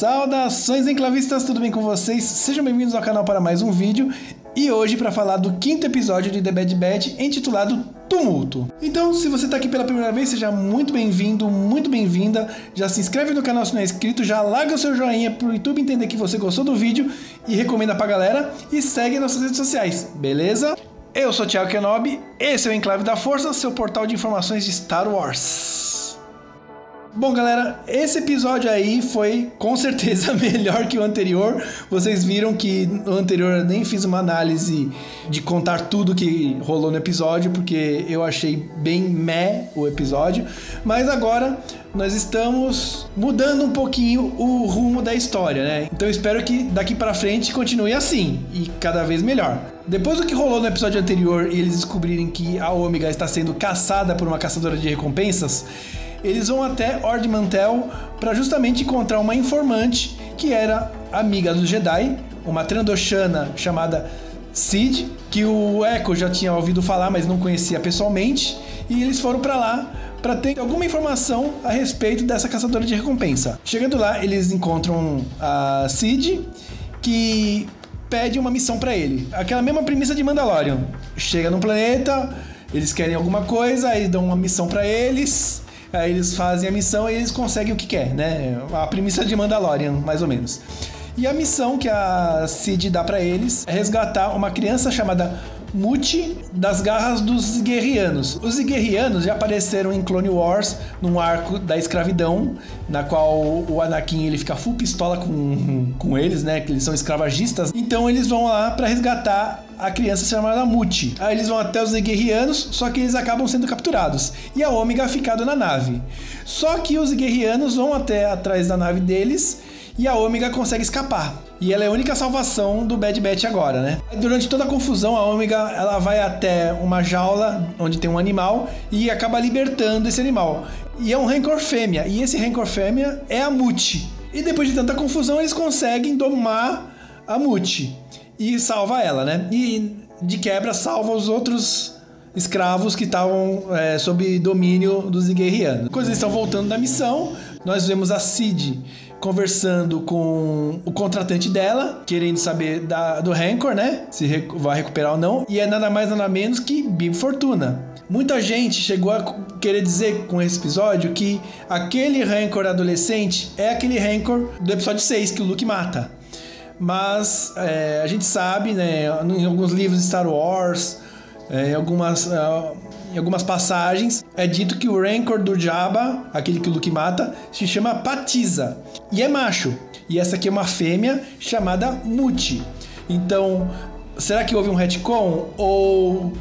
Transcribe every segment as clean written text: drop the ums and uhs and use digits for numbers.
Saudações enclavistas, tudo bem com vocês? Sejam bem-vindos ao canal para mais um vídeo e hoje para falar do quinto episódio de The Bad Batch, intitulado Tumulto. Então, se você está aqui pela primeira vez, seja muito bem-vindo, muito bem-vinda. Já se inscreve no canal se não é inscrito, já larga o seu joinha para o YouTube entender que você gostou do vídeo e recomenda para a galera e segue nossas redes sociais, beleza? Eu sou Thiago Kenobi, esse é o Enclave da Força, seu portal de informações de Star Wars. Bom galera, esse episódio aí foi com certeza melhor que o anterior. Vocês viram que no anterior eu nem fiz uma análise de contar tudo que rolou no episódio, porque eu achei bem meh o episódio. Mas agora nós estamos mudando um pouquinho o rumo da história, né? Então eu espero que daqui pra frente continue assim e cada vez melhor. Depois do que rolou no episódio anterior e eles descobrirem que a Omega está sendo caçada por uma caçadora de recompensas, eles vão até Ord Mantell para justamente encontrar uma informante que era amiga do Jedi, uma Trandoshana chamada Cid, que o Echo já tinha ouvido falar, mas não conhecia pessoalmente, e eles foram para lá para ter alguma informação a respeito dessa caçadora de recompensa. Chegando lá, eles encontram a Cid, que pede uma missão para ele. Aquela mesma premissa de Mandalorian. Chega num planeta, eles querem alguma coisa, aí dão uma missão para eles, aí eles fazem a missão e eles conseguem o que quer, né? A premissa de Mandalorian, mais ou menos. E a missão que a Cid dá para eles é resgatar uma criança chamada Muti das garras dos Iguerrianos. Os Iguerrianos já apareceram em Clone Wars, num arco da escravidão, na qual o Anakin ele fica full pistola com eles, né? Que eles são escravagistas. Então eles vão lá para resgatar a criança chamada Muti. Aí eles vão até os Iguerrianos, só que eles acabam sendo capturados. E a Omega ficado na nave. Só que os Iguerrianos vão até atrás da nave deles e a Omega consegue escapar. E ela é a única salvação do Bad Batch agora, né? Durante toda a confusão, a Omega ela vai até uma jaula onde tem um animal e acaba libertando esse animal. E é um rancor fêmea. E esse rancor fêmea é a Muti. E depois de tanta confusão, eles conseguem domar a Muti e salva ela, né? E de quebra salva os outros escravos que estavam sob domínio dos Iguerrianos. Quando eles estão voltando da missão, nós vemos a Cid conversando com o contratante dela, querendo saber do rancor, né? Se vai recuperar ou não. E é nada mais nada menos que Bib Fortuna. Muita gente chegou a querer dizer com esse episódio que aquele rancor adolescente é aquele rancor do episódio 6 que o Luke mata. Mas a gente sabe, né? Em alguns livros de Star Wars, em algumas passagens, é dito que o rancor do Jabba, aquele que o Luke mata, se chama Pateesa. E é macho. E essa aqui é uma fêmea chamada Muti. Então, será que houve um retcon? Ou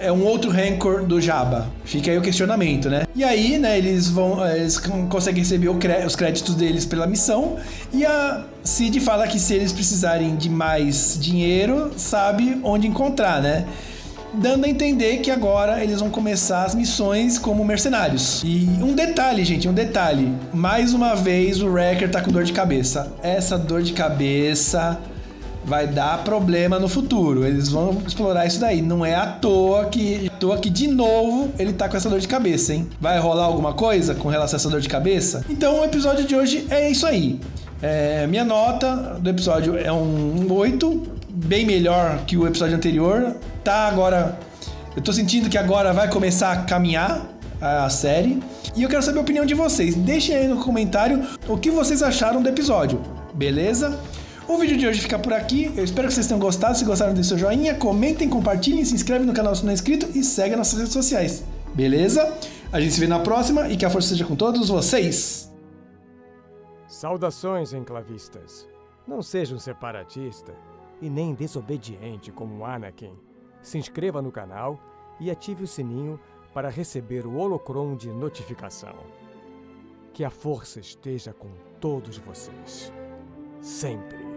é um outro rancor do Jabba? Fica aí o questionamento, né? E aí, né, eles conseguem receber os créditos deles pela missão. E a Cid fala que se eles precisarem de mais dinheiro, sabe onde encontrar, né? Dando a entender que agora eles vão começar as missões como mercenários. E um detalhe, gente, um detalhe. Mais uma vez o Wrecker tá com dor de cabeça. Essa dor de cabeça vai dar problema no futuro. Eles vão explorar isso daí. Não é à toa que de novo ele tá com essa dor de cabeça, hein? Vai rolar alguma coisa com relação a essa dor de cabeça? Então o episódio de hoje é isso aí. Minha nota do episódio é um 8. Bem melhor que o episódio anterior. Tá agora... eu tô sentindo que agora vai começar a caminhar a série. E eu quero saber a opinião de vocês. Deixem aí no comentário o que vocês acharam do episódio. Beleza? O vídeo de hoje fica por aqui. Eu espero que vocês tenham gostado. Se gostaram, deixem seu joinha. Comentem, compartilhem. Se inscrevem no canal se não é inscrito. E segue nas nossas redes sociais. Beleza? A gente se vê na próxima. E que a força seja com todos vocês. Saudações, enclavistas. Não seja um separatista e nem desobediente como Anakin. Se inscreva no canal e ative o sininho para receber o holocron de notificação. Que a força esteja com todos vocês. Sempre.